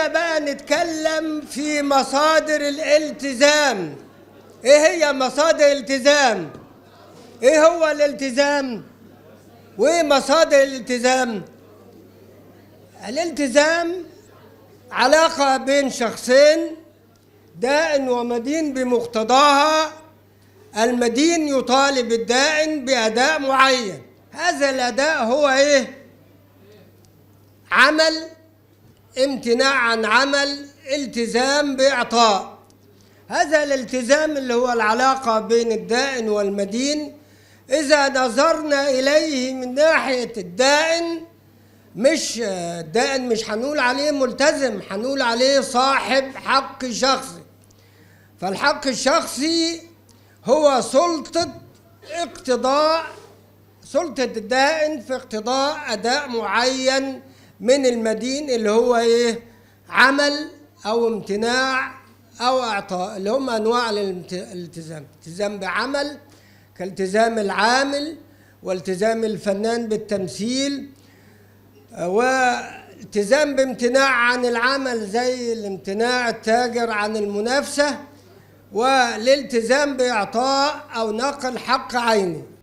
خلينا بقى نتكلم في مصادر الالتزام. ايه هي مصادر الالتزام؟ ايه هو الالتزام؟ وايه مصادر الالتزام؟ الالتزام علاقة بين شخصين دائن ومدين بمقتضاها. المدين يطالب الدائن بأداء معين، هذا الأداء هو ايه؟ عمل، امتناع عن عمل، التزام بإعطاء. هذا الالتزام اللي هو العلاقة بين الدائن والمدين، إذا نظرنا إليه من ناحية الدائن، مش الدائن مش هنقول عليه ملتزم، هنقول عليه صاحب حق شخصي. فالحق الشخصي هو سلطة الدائن في اقتضاء أداء معين من المدين، اللي هو ايه؟ عمل او امتناع او اعطاء، اللي هم انواع الالتزام. التزام بعمل كالتزام العامل، والتزام الفنان بالتمثيل، والتزام بامتناع عن العمل زي الامتناع التاجر عن المنافسة، والالتزام باعطاء او نقل حق عيني.